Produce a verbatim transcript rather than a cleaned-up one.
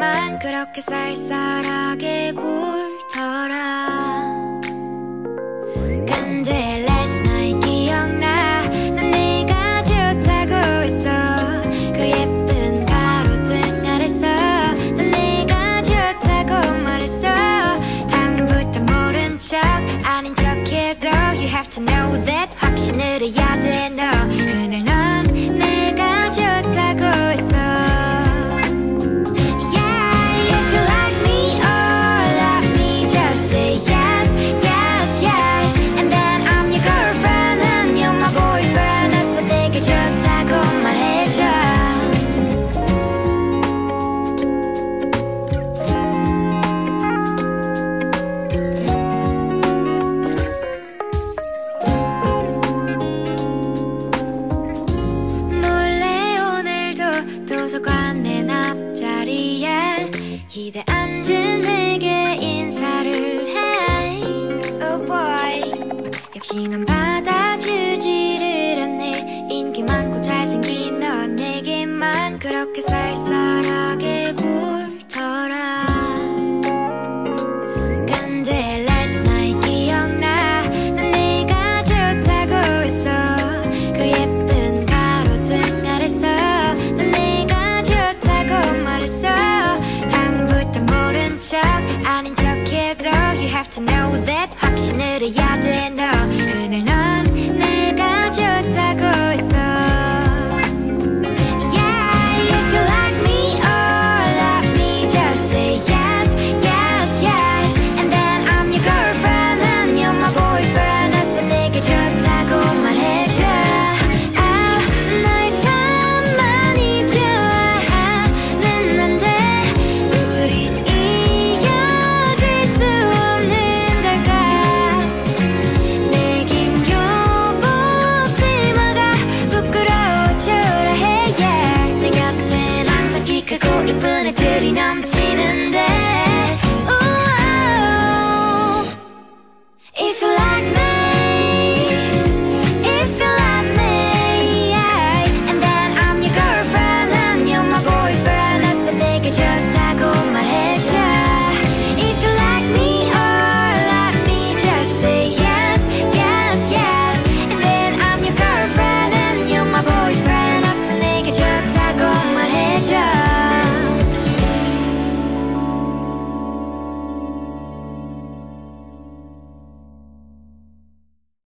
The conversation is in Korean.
나만 그렇게 쌀쌀하게 굴더라. 근데 last night 기억나. 난 네가 좋다고 했어. 그 예쁜 가로등 아래서 난 네가 좋다고 말했어. 다음부터 모른 척 아닌 척해도 You have to know that 확신을 해야 돼 너. 그날 넌 내가 좋다고 했어. 기대 앉은 내게 인사를 해. Oh boy. 역시 넌 받아주지를 않네. 인기 많고 잘생긴 넌 내게만 그렇게 쌀쌀하게 굴더라. 근데 last night 기억나. 난 네가 좋다고 했어. 그 예쁜 가로등 아래서 난 네가 좋다고 말했어. 아닌 척해도 You have to know that 확신을 해야 돼 너. 그날 넌 내가 좋다고 했어. 그 예쁜 애들이 넘치는데